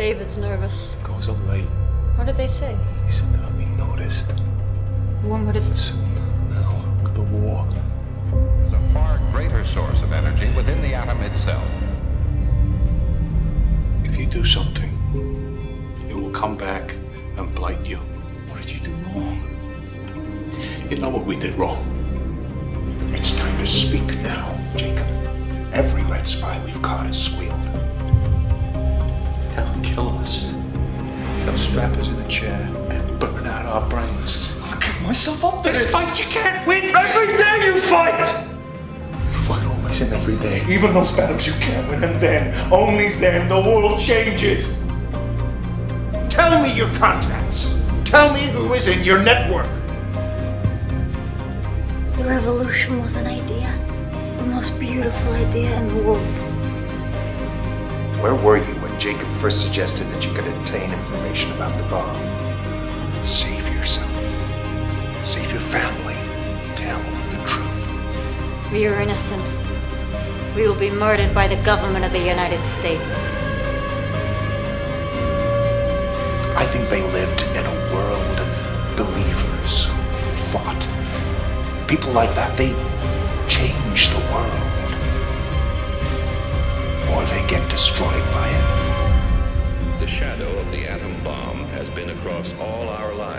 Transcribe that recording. David's nervous. Goes up late. What did they say? He said that I'd be noticed. When would it? Soon. Now. With the war. There's a far greater source of energy within the atom itself. If you do something, it will come back and blight you. What did you do wrong? You know what we did wrong. It's time to speak now, Jacob. Every red spy we've caught has squealed. They'll kill us. They'll strap us in a chair and burn out our brains. I'll give myself up to this fight. You can't win. Every day you fight! You fight always and every day. Even those battles you can't win, and then, only then, the world changes. Tell me your contacts. Tell me who is in your network. The revolution was an idea. The most beautiful idea in the world. Where were you when Jacob first suggested that you could obtain information about the bomb? Save yourself. Save your family. Tell the truth. We are innocent. We will be murdered by the government of the United States. I think they lived in a world of believers who fought. People like that, they change the world. Or they get destroyed by it. The shadow of the atom bomb has been across all our lives.